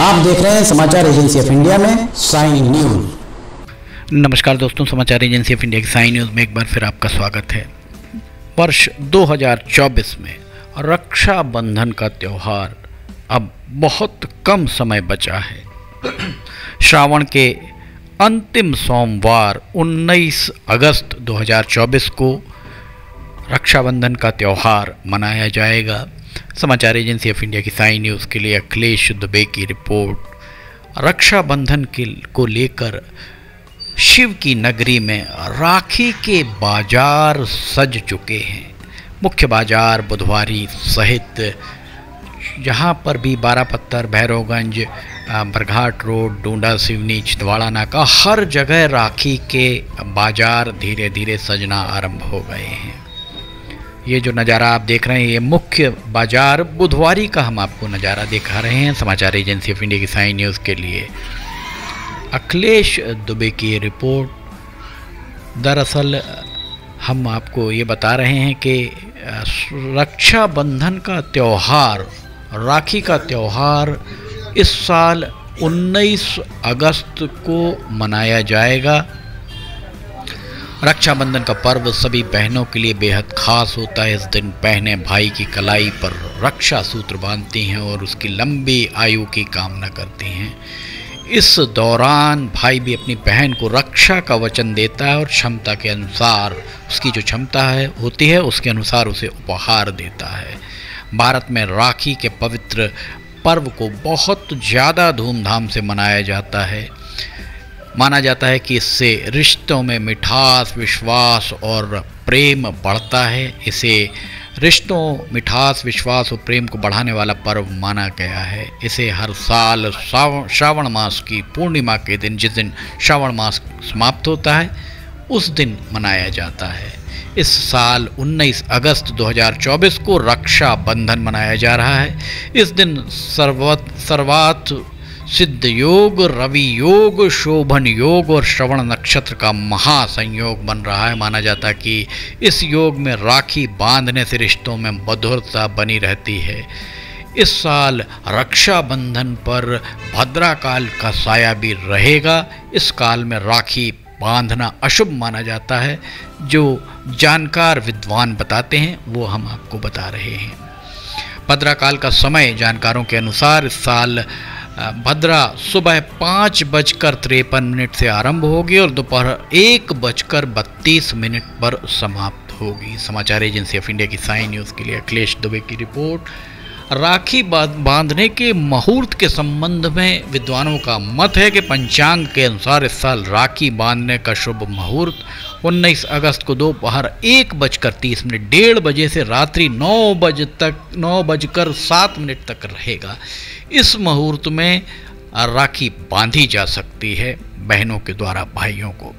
आप देख रहे हैं समाचार एजेंसी ऑफ इंडिया में साई न्यूज। नमस्कार दोस्तों, समाचार एजेंसी ऑफ इंडिया की साई न्यूज में एक बार फिर आपका स्वागत है। वर्ष 2024 में रक्षाबंधन का त्यौहार अब बहुत कम समय बचा है। श्रावण के अंतिम सोमवार 19 अगस्त 2024 को रक्षाबंधन का त्यौहार मनाया जाएगा। समाचार एजेंसी ऑफ इंडिया की साई न्यूज़ के लिए अखिलेश दुबे की रिपोर्ट। रक्षाबंधन को लेकर शिव की नगरी में राखी के बाजार सज चुके हैं। मुख्य बाजार बुधवारी सहित जहां पर भी बारापत्थर, भैरवगंज, बरघाट रोड, डोंडा, सिवनी, छिंदवाड़ा नाका, हर जगह राखी के बाजार धीरे धीरे सजना आरंभ हो गए हैं। ये जो नज़ारा आप देख रहे हैं, ये मुख्य बाजार बुधवारी का हम आपको नज़ारा दिखा रहे हैं। समाचार एजेंसी ऑफ इंडिया की साई न्यूज़ के लिए अखिलेश दुबे की रिपोर्ट। दरअसल हम आपको ये बता रहे हैं कि रक्षाबंधन का त्यौहार, राखी का त्यौहार इस साल 19 अगस्त को मनाया जाएगा। रक्षाबंधन का पर्व सभी बहनों के लिए बेहद खास होता है। इस दिन बहनें भाई की कलाई पर रक्षा सूत्र बांधती हैं और उसकी लंबी आयु की कामना करती हैं। इस दौरान भाई भी अपनी बहन को रक्षा का वचन देता है और क्षमता के अनुसार, उसकी जो क्षमता है होती है उसके अनुसार उसे उपहार देता है। भारत में राखी के पवित्र पर्व को बहुत ज़्यादा धूमधाम से मनाया जाता है। माना जाता है कि इससे रिश्तों में मिठास, विश्वास और प्रेम बढ़ता है। इसे रिश्तों, मिठास, विश्वास और प्रेम को बढ़ाने वाला पर्व माना गया है। इसे हर साल श्रावण मास की पूर्णिमा के दिन, जिस दिन श्रावण मास समाप्त होता है, उस दिन मनाया जाता है। इस साल 19 अगस्त 2024 को रक्षाबंधन मनाया जा रहा है। इस दिन सर्वार्थ सिद्ध योग, रवि योग, शोभन योग और श्रवण नक्षत्र का महासंयोग बन रहा है। माना जाता है कि इस योग में राखी बांधने से रिश्तों में मधुरता बनी रहती है। इस साल रक्षाबंधन पर भद्रा काल का साया भी रहेगा। इस काल में राखी बांधना अशुभ माना जाता है, जो जानकार विद्वान बताते हैं वो हम आपको बता रहे हैं। भद्रा काल का समय जानकारों के अनुसार इस साल भद्रा सुबह 5:53 से आरंभ होगी और दोपहर 1:32 पर समाप्त होगी। समाचार एजेंसी ऑफ इंडिया की साई न्यूज़ के लिए अखिलेश दुबे की रिपोर्ट। राखी बांधने के मुहूर्त के संबंध में विद्वानों का मत है कि पंचांग के अनुसार इस साल राखी बांधने का शुभ मुहूर्त 19 अगस्त को दोपहर 1:30, 1:30 बजे से रात्रि 9:07 तक रहेगा। इस मुहूर्त में राखी बांधी जा सकती है बहनों के द्वारा भाइयों को।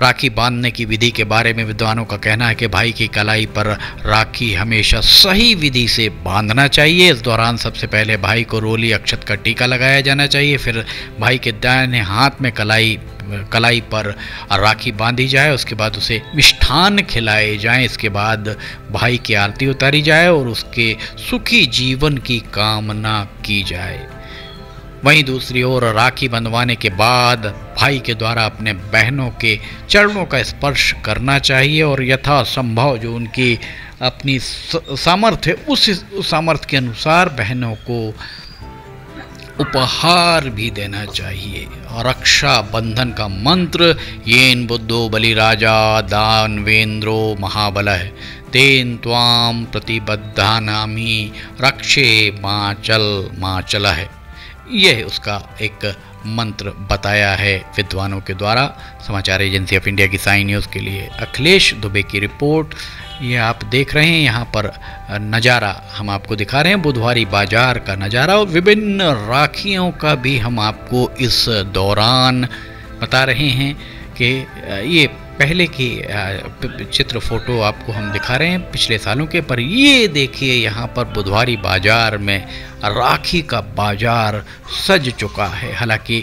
राखी बांधने की विधि के बारे में विद्वानों का कहना है कि भाई की कलाई पर राखी हमेशा सही विधि से बांधना चाहिए। इस दौरान सबसे पहले भाई को रोली अक्षत का टीका लगाया जाना चाहिए, फिर भाई के दाहिने हाथ में कलाई पर राखी बांधी जाए। उसके बाद उसे मिष्ठान खिलाए जाएं। इसके बाद भाई की आरती उतारी जाए और उसके सुखी जीवन की कामना की जाए। वहीं दूसरी ओर राखी बंधवाने के बाद भाई के द्वारा अपने बहनों के चरणों का स्पर्श करना चाहिए और यथासंभव जो उनकी अपनी सामर्थ्य है उस सामर्थ्य के अनुसार बहनों को उपहार भी देना चाहिए। और रक्षाबंधन का मंत्र येन बुद्धो बलिराजा दानवेंद्रो महाबलः तेन त्वाम प्रतिबद्धानामि रक्षे माचल माचलः है। यह उसका एक मंत्र बताया है विद्वानों के द्वारा। समाचार एजेंसी ऑफ इंडिया की साई न्यूज़ के लिए अखिलेश दुबे की रिपोर्ट। ये आप देख रहे हैं, यहाँ पर नज़ारा हम आपको दिखा रहे हैं, बुधवारी बाजार का नज़ारा। और विभिन्न राखियों का भी हम आपको इस दौरान बता रहे हैं कि ये पहले की चित्र फोटो आपको हम दिखा रहे हैं पिछले सालों के। पर ये देखिए, यहाँ पर बुधवारी बाज़ार में राखी का बाज़ार सज चुका है। हालांकि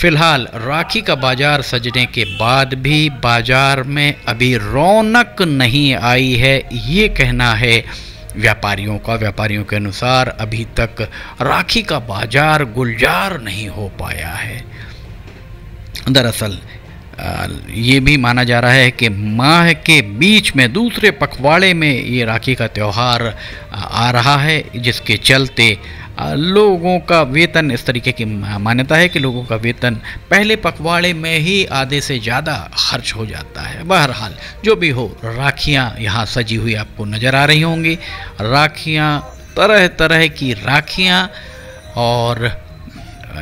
फ़िलहाल राखी का बाज़ार सजने के बाद भी बाज़ार में अभी रौनक नहीं आई है, ये कहना है व्यापारियों के अनुसार अभी तक राखी का बाजार गुलजार नहीं हो पाया है। दरअसल ये भी माना जा रहा है कि माह के बीच में दूसरे पखवाड़े में ये राखी का त्यौहार आ रहा है, जिसके चलते लोगों का वेतन, इस तरीके की मान्यता है कि लोगों का वेतन पहले पखवाड़े में ही आधे से ज़्यादा खर्च हो जाता है। बहरहाल जो भी हो, राखियाँ यहाँ सजी हुई आपको नज़र आ रही होंगी। राखियाँ, तरह तरह की राखियाँ, और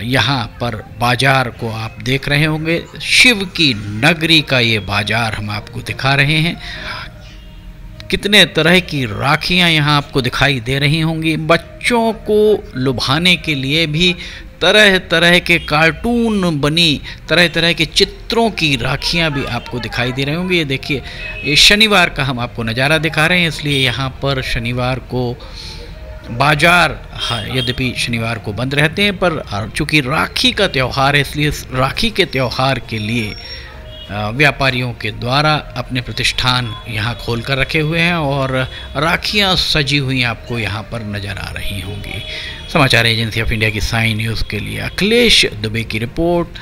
यहाँ पर बाज़ार को आप देख रहे होंगे। शिव की नगरी का ये बाज़ार हम आपको दिखा रहे हैं। कितने तरह की राखियाँ यहाँ आपको दिखाई दे रही होंगी। बच्चों को लुभाने के लिए भी तरह तरह के कार्टून बनी, तरह तरह के चित्रों की राखियाँ भी आपको दिखाई दे रही होंगी। ये देखिए, ये शनिवार का हम आपको नज़ारा दिखा रहे हैं, इसलिए यहाँ पर शनिवार को बाजार, यद्यपि शनिवार को बंद रहते हैं, पर चूँकि राखी का त्यौहार है इसलिए राखी के त्यौहार के लिए व्यापारियों के द्वारा अपने प्रतिष्ठान यहाँ खोल कर रखे हुए हैं और राखियाँ सजी हुई आपको यहाँ पर नज़र आ रही होंगी। समाचार एजेंसी ऑफ इंडिया की साई न्यूज़ के लिए अखिलेश दुबे की रिपोर्ट।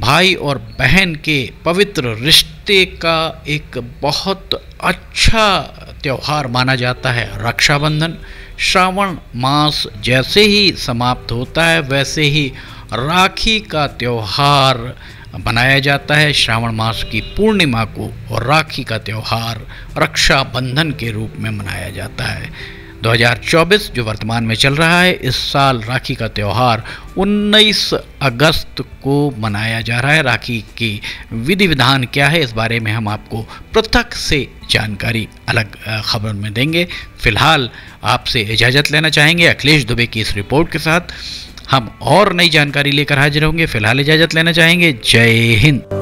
भाई और बहन के पवित्र रिश्ते का एक बहुत अच्छा त्यौहार माना जाता है रक्षाबंधन। श्रावण मास जैसे ही समाप्त होता है वैसे ही राखी का त्यौहार मनाया जाता है। श्रावण मास की पूर्णिमा को और राखी का त्यौहार रक्षाबंधन के रूप में मनाया जाता है। 2024 जो वर्तमान में चल रहा है, इस साल राखी का त्यौहार 19 अगस्त को मनाया जा रहा है। राखी की विधि विधान क्या है, इस बारे में हम आपको पृथक से जानकारी अलग खबर में देंगे। फिलहाल आपसे इजाज़त लेना चाहेंगे अखिलेश दुबे की इस रिपोर्ट के साथ। हम और नई जानकारी लेकर हाजिर होंगे। फिलहाल इजाज़त लेना चाहेंगे। जय हिंद।